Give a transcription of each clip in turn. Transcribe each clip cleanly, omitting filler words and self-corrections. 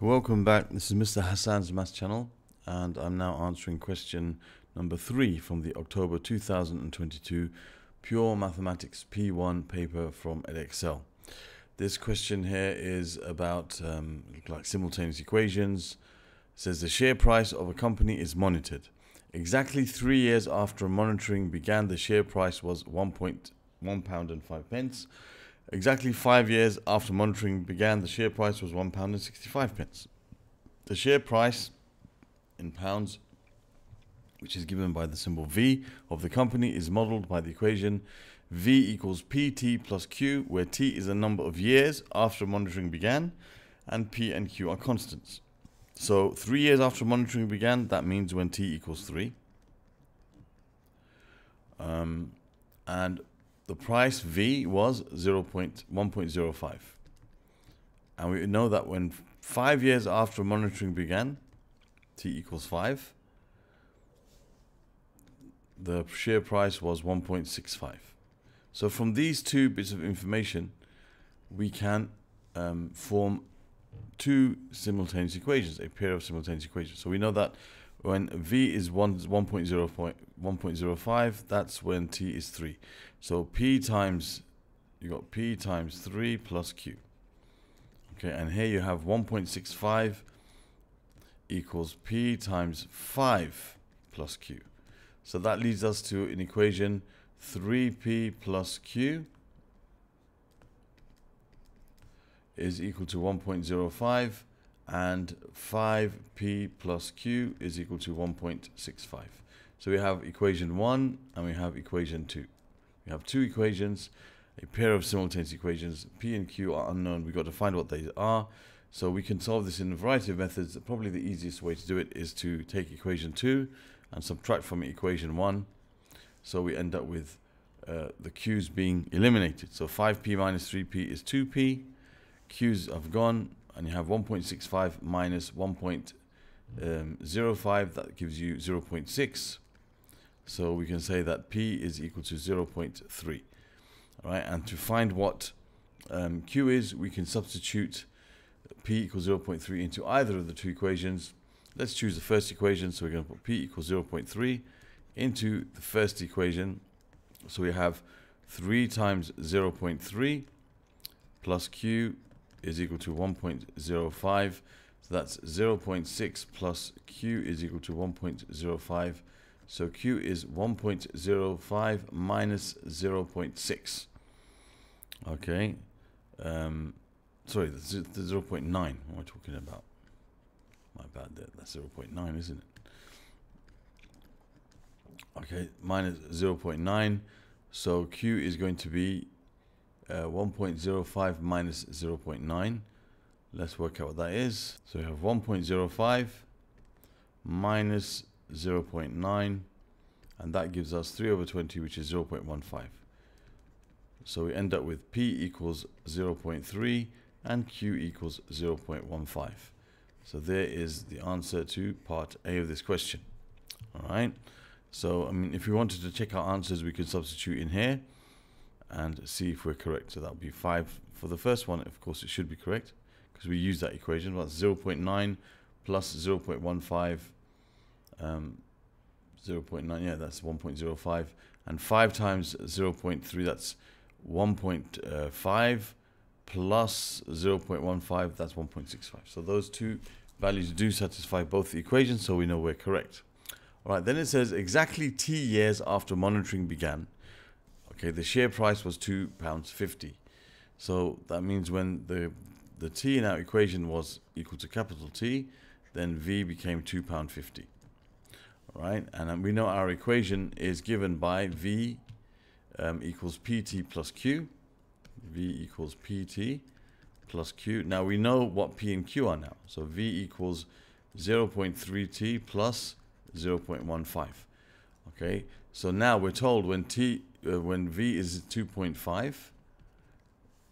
Welcome back. This is Mr Hassaan's Maths Channel, and I'm now answering question number 3 from the October 2022 Pure Mathematics P1 paper from Edexcel. This question here is about simultaneous equations. It says the share price of a company is monitored. Exactly 3 years after monitoring began, the share price was £1.05. Exactly 5 years after monitoring began, the share price was £1.65. The share price in pounds, which is given by the symbol V, of the company is modeled by the equation V equals PT plus Q, where T is a number of years after monitoring began, and P and Q are constants. So 3 years after monitoring began, that means when T equals 3. And the price V was 1.05, and we know that when 5 years after monitoring began, T equals 5, the share price was 1.65. So from these two bits of information, we can form two simultaneous equations, a pair of simultaneous equations. So we know that when V is 1.05, that's when T is 3. So P times 3 plus Q. Okay, and here you have 1.65 equals P times 5 plus Q. So that leads us to an equation 3P plus Q is equal to 1.05. and 5p plus q is equal to 1.65. So we have equation 1 and we have equation 2. We have two equations, a pair of simultaneous equations. P and Q are unknown. We've got to find what they are. So we can solve this in a variety of methods. Probably the easiest way to do it is to take equation 2 and subtract from equation 1. So we end up with the q's being eliminated. So 5p minus 3p is 2p. Q's have gone. And you have 1.65 minus 1.05, that gives you 0.6. So we can say that P is equal to 0.3. All right, and to find what Q is, we can substitute P equals 0.3 into either of the two equations. Let's choose the first equation. So we're going to put P equals 0.3 into the first equation. So we have 3 times 0.3 plus Q is equal to 1.05, so that's 0.6 plus Q is equal to 1.05, so Q is 1.05 minus 0.6. okay, sorry, that's the 0.9. What am I talking about? My bad there, that's 0.9, isn't it? Okay, minus 0.9, so Q is going to be 1.05 minus 0.9. Let's work out what that is. So we have 1.05 minus 0.9, and that gives us 3 over 20, which is 0.15. So we end up with P equals 0.3 and Q equals 0.15. So there is the answer to part A of this question. All right, so I mean, if we wanted to check our answers, we could substitute in here and see if we're correct. So that would be 5 for the first one. Of course, it should be correct because we use that equation. Well, that's 0.9 plus 0.15. 0.9, yeah, that's 1.05. And 5 times 0.3, that's 1.5 plus 0.15, that's 1.65. So those two values do satisfy both the equations, so we know we're correct. All right, then it says exactly T years after monitoring began. Okay, the share price was £2.50. So that means when the T in our equation was equal to capital T, then V became £2.50. All right, and we know our equation is given by V equals PT plus Q. V equals PT plus Q. Now we know what P and Q are now. So V equals 0.3T plus 0.15. Okay, so now we're told when V is 2.5,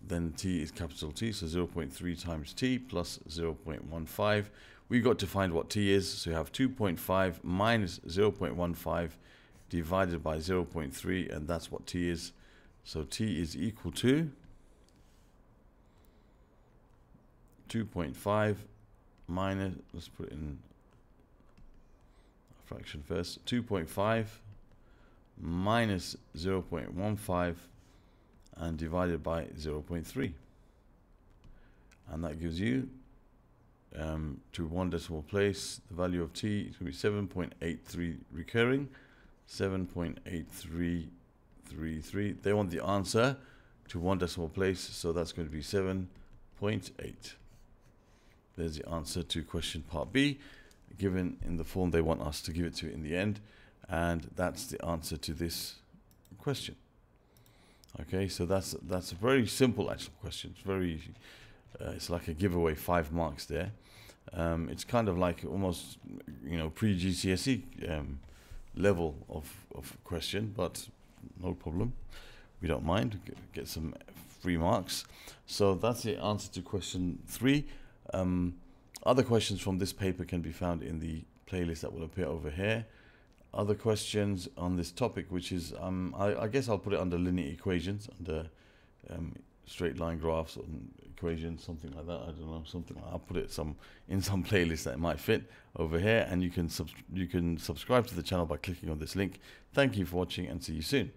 then T is capital T, so 0.3 times T plus 0.15. We've got to find what T is, so you have 2.5 minus 0.15 divided by 0.3, and that's what T is. So T is equal to 2.5 minus, let's put it in a fraction first, 2.5 minus 0.15 and divided by 0.3, and that gives you to one decimal place the value of t to be 7.83 recurring, 7.8333. They want the answer to one decimal place, so that's going to be 7.8. There's the answer to question part B, given in the form they want us to give it to in the end, and that's the answer to this question. Okay, so that's a very simple actual question. It's very it's like a giveaway, 5 marks there. It's kind of like almost, you know, pre-GCSE level of question, but no problem, we don't mind, get some free marks. So that's the answer to question 3. Other questions from this paper can be found in the playlist that will appear over here. Other questions on this topic, which is I guess I'll put it under linear equations, under straight line graphs or equations, something like that. I don't know, something I'll put it in some playlist that might fit over here, and you can subscribe to the channel by clicking on this link. Thank you for watching, and see you soon.